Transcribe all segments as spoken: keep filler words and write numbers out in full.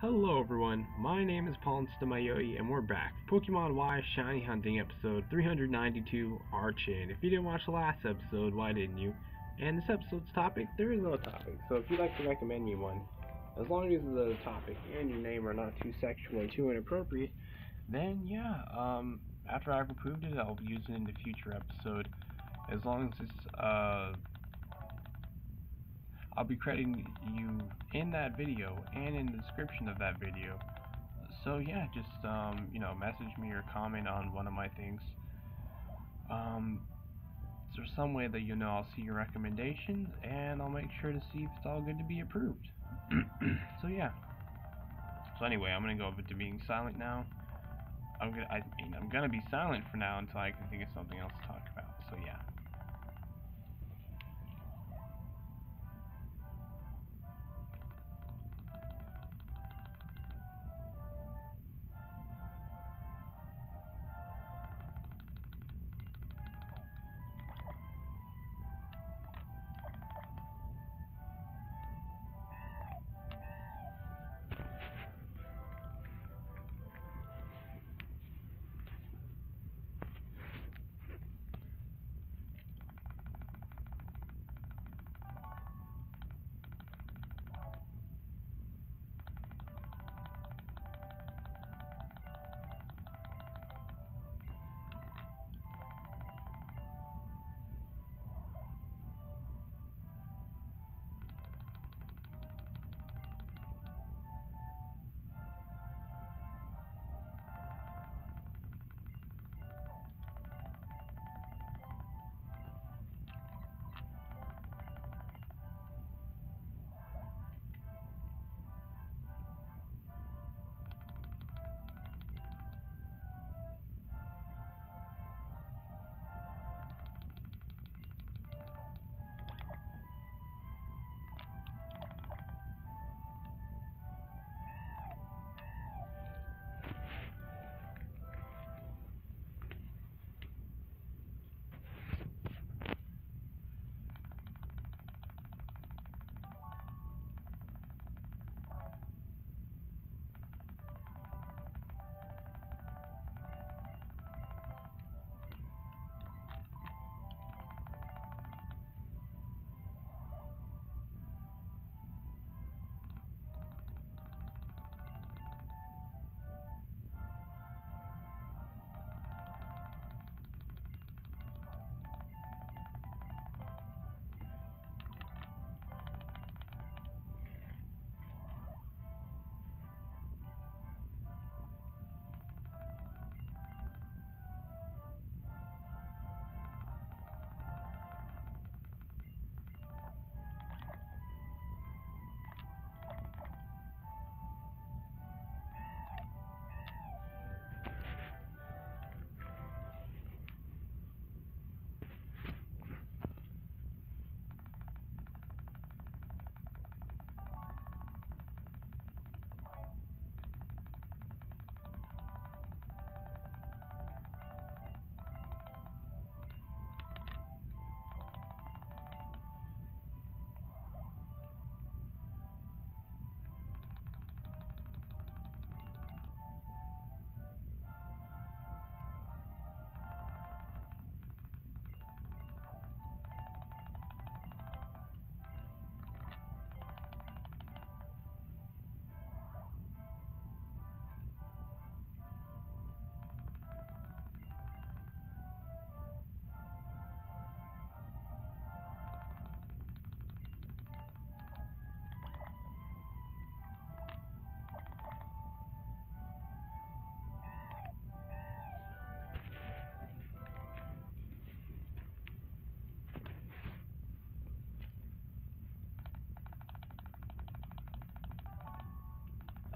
Hello everyone, my name is PauLMysterYLuE and we're back. Pokemon Y Shiny Hunting episode three hundred ninety-two, Archen. If you didn't watch the last episode, why didn't you? And this episode's topic, there is no topic, so if you'd like to recommend me one, as long as the topic and your name are not too sexual or too inappropriate, then yeah, um, after I've approved it, I'll use it in the future episode, as long as it's, uh, I'll be crediting you in that video and in the description of that video. So yeah, just um, you know, message me or comment on one of my things. Um, is there some way that you know I'll see your recommendations and I'll make sure to see if it's all good to be approved. So yeah. So anyway, I'm gonna go over to being silent now. I'm gonna, I mean, I'm gonna be silent for now until I can think of something else to talk about. So yeah.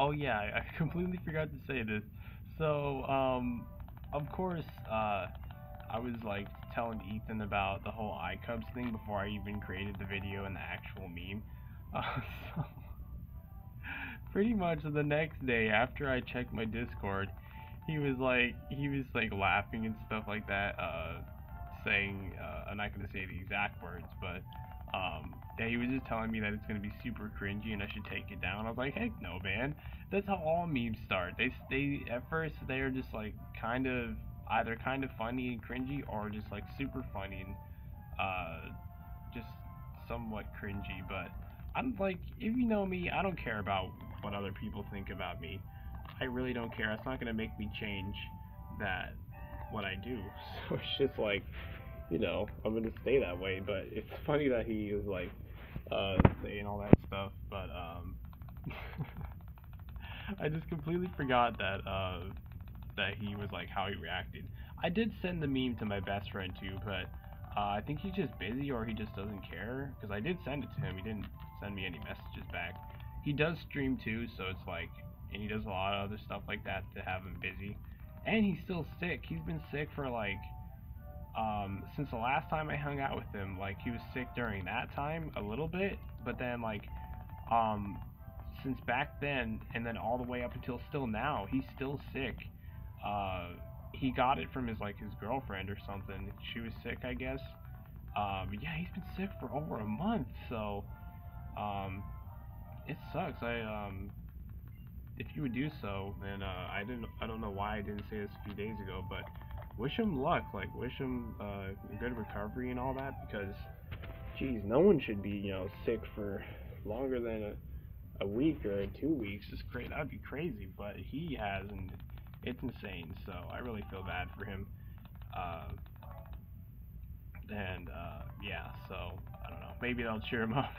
Oh yeah, I completely forgot to say this. So, um, of course, uh, I was like telling Ethan about the whole iCubs thing before I even created the video and the actual meme. Uh, so, pretty much the next day after I checked my Discord, he was like, he was like laughing and stuff like that, uh, saying, uh, I'm not gonna say the exact words, but, um, that he was just telling me that it's going to be super cringy and I should take it down. I was like, heck no, man. That's how all memes start. They, they at first, they're just like kind of either kind of funny and cringy or just like super funny and uh, just somewhat cringy. But I'm like, if you know me, I don't care about what other people think about me. I really don't care. It's not going to make me change that what I do. So it's just like, you know, I'm going to stay that way. But it's funny that he was like uh, saying all that stuff. But um, I just completely forgot that uh, that he was like how he reacted. I did send the meme to my best friend too, but uh, I think he's just busy or he just doesn't care. Because I did send it to him. He didn't send me any messages back. He does stream too, so it's like, and he does a lot of other stuff like that to have him busy. And he's still sick. He's been sick for like, um, since the last time I hung out with him. Like, he was sick during that time a little bit, but then like, um, since back then, and then all the way up until still now, he's still sick. Uh, he got it from his, like, his girlfriend or something. She was sick, I guess. Uh, but yeah, he's been sick for over a month, so, um, it sucks. I, um... if you would do so, then uh, I didn't. I don't know why I didn't say this a few days ago, but wish him luck. Like, wish him uh, good recovery and all that. Because, geez, no one should be, you know, sick for longer than a, a week or two weeks. It's crazy. That'd be crazy. But he has, and it's insane. So I really feel bad for him. Uh, and uh, yeah, so I don't know. Maybe that'll cheer him up.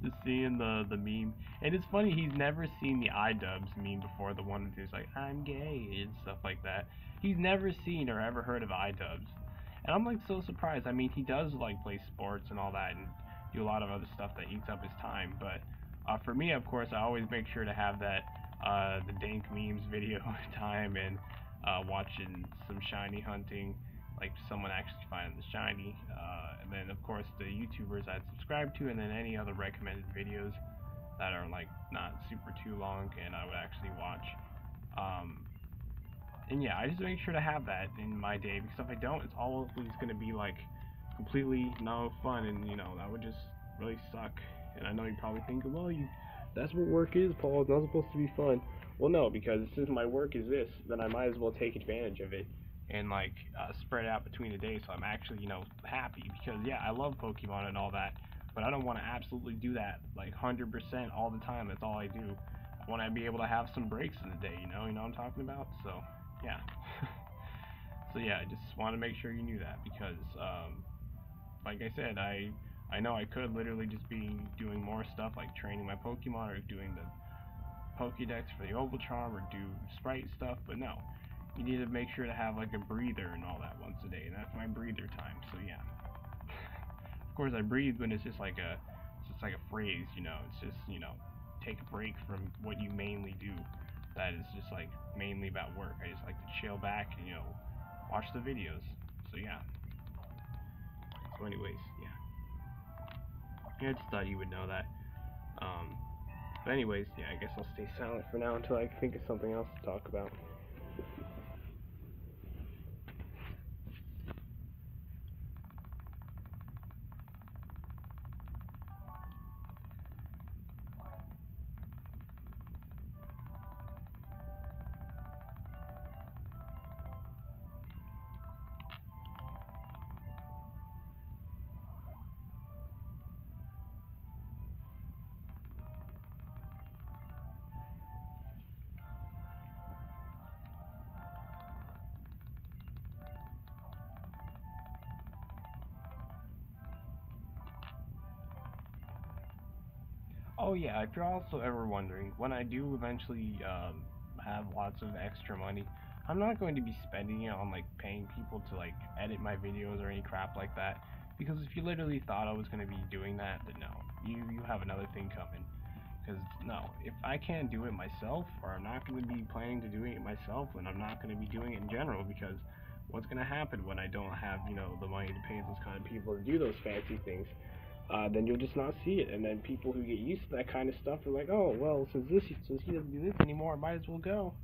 Just seeing the, the meme. And it's funny, he's never seen the iDubbbz meme before, the one who's like, I'm gay, and stuff like that. He's never seen or ever heard of iDubbbz. And I'm like so surprised. I mean, he does like play sports and all that, and do a lot of other stuff that eats up his time. But uh, for me, of course, I always make sure to have that, uh, the dank memes video time, and uh, watching some shiny hunting, like someone actually finding the shiny, uh, and then of course the YouTubers I'd subscribe to, and then any other recommended videos that are like not super too long and I would actually watch. Um, and yeah, I just make sure to have that in my day, because if I don't, it's always going to be like completely no fun, and you know, that would just really suck. And I know you're probably thinking, well, you, that's what work is, Paul, it's not supposed to be fun. Well, no, because since my work is this, then I might as well take advantage of it. And like uh, spread out between the days, so I'm actually, you know, happy, because yeah, I love Pokemon and all that, but I don't want to absolutely do that like one hundred percent all the time. That's all I do. I want to be able to have some breaks in the day, you know, you know what I'm talking about. So yeah, so yeah, I just want to make sure you knew that, because um, like I said, I I know I could literally just be doing more stuff like training my Pokemon or doing the Pokedex for the Oval charm or do Sprite stuff, but no. You need to make sure to have like a breather and all that once a day, and that's my breather time. So yeah, of course I breathe when it's just like a, it's just like a phrase, you know. It's just, you know, take a break from what you mainly do. That is just like mainly about work. I just like to chill back and, you know, watch the videos. So yeah. So anyways, yeah. I just thought you would know that. Um, but anyways, yeah. I guess I'll stay silent for now until I can think of something else to talk about. Oh yeah, if you're also ever wondering, when I do eventually um, have lots of extra money, I'm not going to be spending it on like paying people to like edit my videos or any crap like that, because if you literally thought I was going to be doing that, then no, you, you have another thing coming. Because no, if I can't do it myself, or I'm not going to be planning to doing it myself, then I'm not going to be doing it in general, because what's going to happen when I don't have, you know, the money to pay those kind of people to do those fancy things? Uh, then you'll just not see it, and then people who get used to that kind of stuff are like, oh, well, since this, since he doesn't do this anymore, I might as well go.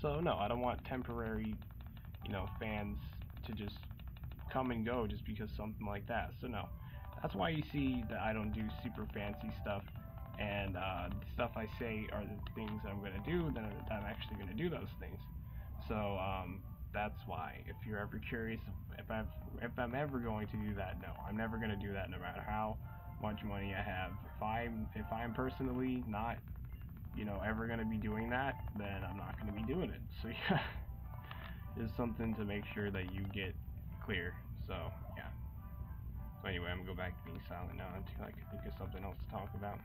So no, I don't want temporary, you know, fans to just come and go just because something like that. So no, That's why you see that I don't do super fancy stuff, and uh, the stuff I say are the things I'm going to do, then I'm actually going to do those things. So um, that's why, if you're ever curious if, I've, if I'm ever going to do that, no, I'm never going to do that no matter how much money I have. If I'm, if I'm personally not, you know, ever going to be doing that, then I'm not going to be doing it. So yeah, it's something to make sure that you get clear. So yeah. So anyway, I'm going to go back to being silent now until I can think of something else to talk about.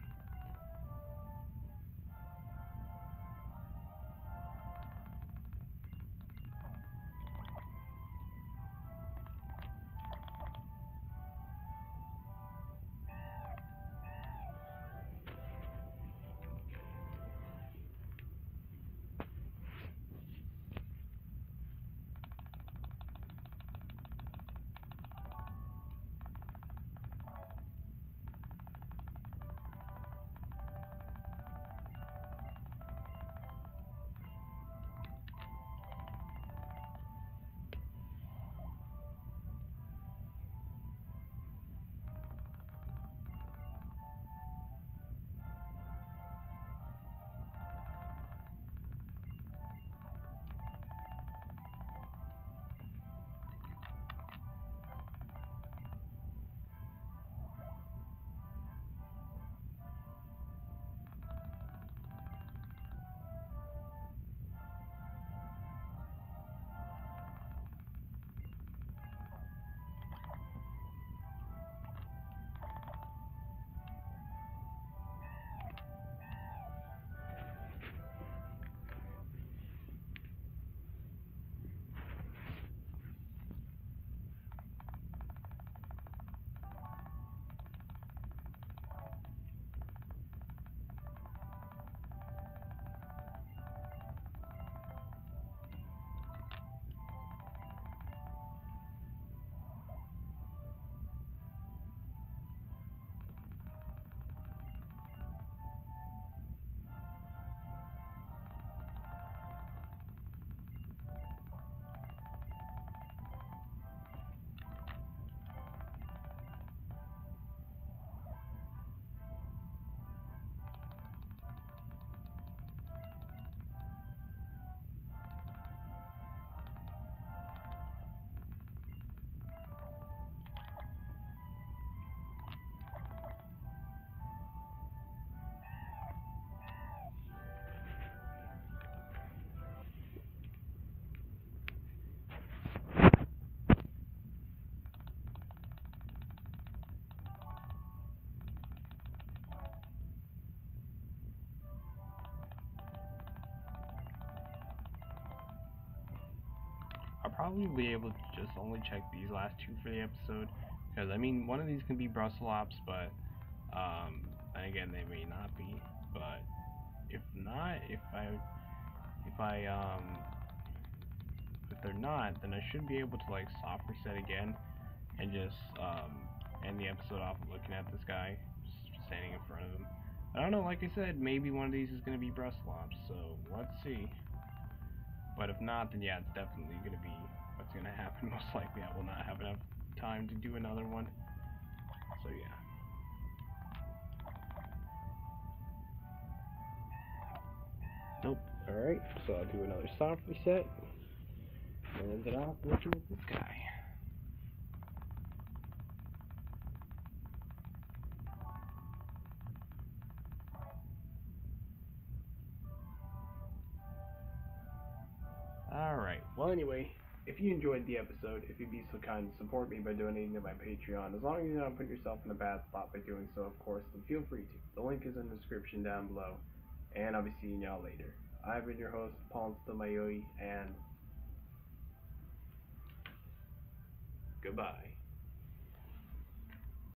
Probably be able to just only check these last two for the episode, because I mean, one of these can be brusselops, but um, and again, they may not be. But if not, if I, if I, um, if they're not, then I should be able to like soft reset again and just um, end the episode off looking at this guy standing in front of him. I don't know. Like I said, maybe one of these is going to be brusselops, so let's see. But if not, then yeah, it's definitely going to be what's going to happen. Most likely I will not have enough time to do another one. So yeah. Nope. Alright, so I'll do another soft reset. And end it off looking at this guy. Alright, well anyway, if you enjoyed the episode, if you'd be so kind to support me by donating to my Patreon, as long as you don't put yourself in a bad spot by doing so, of course, then feel free to. The link is in the description down below, and I'll be seeing y'all later. I've been your host, PauLMysterYLuE, and goodbye.